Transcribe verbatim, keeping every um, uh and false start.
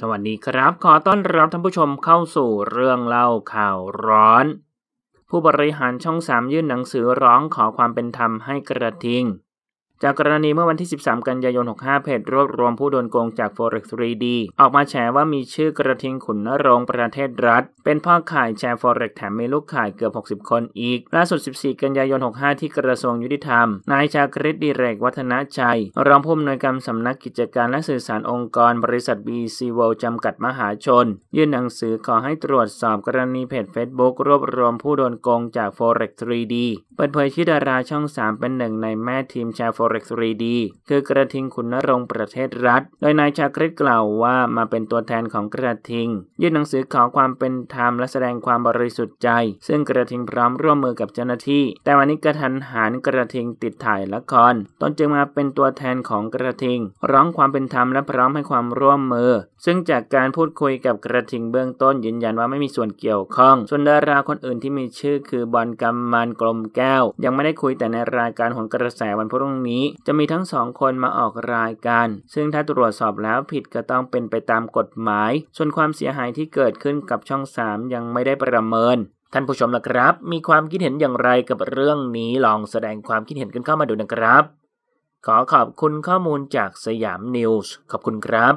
สวัสดีครับขอต้อนรับท่านผู้ชมเข้าสู่เรื่องเล่าข่าวร้อนผู้บริหารช่องสามยื่นหนังสือร้องขอความเป็นธรรมให้กระทิงจากกรณีเมื่อวันที่สิบสามกันยายนหกห้าเพจรวบรวมผู้โดนโกงจาก Forex ทรี ดี ออกมาแฉว่ามีชื่อกระทิงขุนนรงค์ประเทศรัฐเป็นพ่อข่ายแชร์ Forex แถมมีลูกข่ายเกือบหกสิบคนอีกล่าสุดสิบสี่กันยายนหกห้าที่กระทรวงยุติธรรมนายชากฤต ดิเรกวัฒนชัยรองผู้อำนวยการสำนักกิจการและสื่อสารองค์กรบริษัท บี ซี World จำกัดมหาชนยื่นหนังสือขอให้ตรวจสอบกรณีเพจ Facebook รวบรวมผู้โดนโกงจาก Forex ทรี ดี เปิดเผยชื่อดาราช่องสามเป็นหนึ่งในแม่ทีมแชร์ Forex ทรี ดี คือกระทิงขุนนรงค์ประเทศรัฐโดยนายชากฤตกล่าวว่ามาเป็นตัวแทนของกระทิงยื่นหนังสือขอความเป็นธรรมและแสดงความบริสุทธิ์ใจซึ่งกระทิงพร้อมร่วมมือกับเจ้าหน้าที่แต่วันนี้กระทันหันกระทิงติดถ่ายละครตนจึงมาเป็นตัวแทนของกระทิงร้องความเป็นธรรมและพร้อมให้ความร่วมมือซึ่งจากการพูดคุยกับกระทิงเบื้องต้นยืนยันว่าไม่มีส่วนเกี่ยวข้องส่วนดาราคนอื่นที่มีชื่อคือบอลกำมันกลมแก้วยังไม่ได้คุยแต่ในรายการหนกระแสวันพรุ่งนี้จะมีทั้งสองคนมาออกรายการซึ่งถ้าตรวจสอบแล้วผิดก็ต้องเป็นไปตามกฎหมายส่วนความเสียหายที่เกิดขึ้นกับช่องสามยังไม่ได้ประเมินท่านผู้ชมล่ะครับมีความคิดเห็นอย่างไรกับเรื่องนี้ลองแสดงความคิดเห็นกันเข้ามาดูนะครับขอขอบคุณข้อมูลจากสยามนิวส์ขอบคุณครับ